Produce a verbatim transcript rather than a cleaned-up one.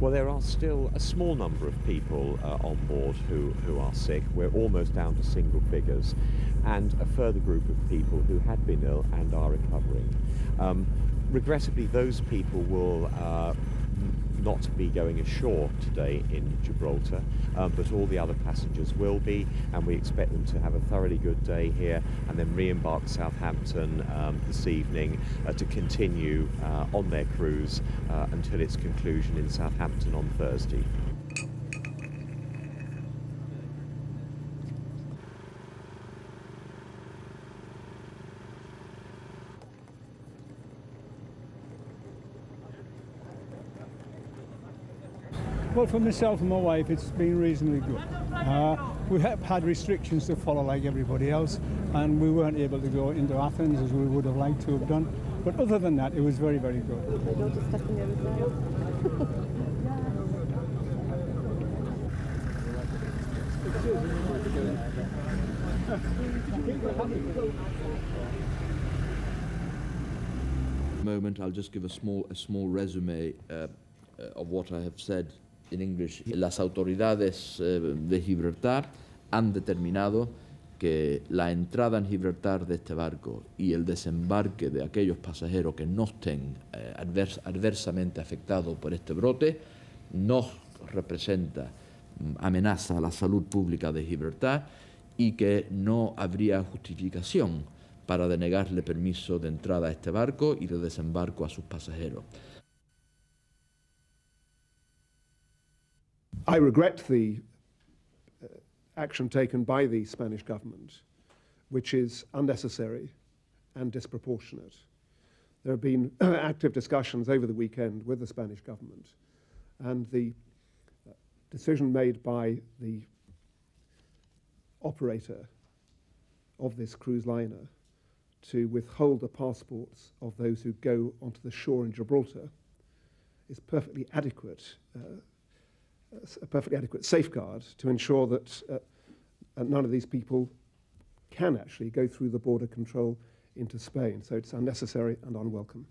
Well, there are still a small number of people uh, on board who, who are sick. We're almost down to single figures, and a further group of people who had been ill and are recovering. Um, regrettably, those people will uh, not be going ashore today in Gibraltar, um, but all the other passengers will be, and we expect them to have a thoroughly good day here and then re-embark Southampton um, this evening uh, to continue uh, on their cruise uh, until its conclusion in Southampton on Thursday. Well, for myself and my wife, it's been reasonably good. Uh, we have had restrictions to follow like everybody else, and we weren't able to go into Athens as we would have liked to have done. But other than that, it was very, very good. At the moment, I'll just give a small, a small resume uh, of what I have said. En inglés, las autoridades eh, de Gibraltar han determinado que la entrada en Gibraltar de este barco y el desembarque de aquellos pasajeros que no estén eh, advers adversamente afectados por este brote no representa amenaza a la salud pública de Gibraltar y que no habría justificación para denegarle permiso de entrada a este barco y de desembarco a sus pasajeros. I regret the uh, action taken by the Spanish government, which is unnecessary and disproportionate. There have been active discussions over the weekend with the Spanish government, and the uh, decision made by the operator of this cruise liner to withhold the passports of those who go onto the shore in Gibraltar is perfectly adequate. Uh, a perfectly adequate safeguard to ensure that uh, none of these people can actually go through the border control into Spain. So it's unnecessary and unwelcome.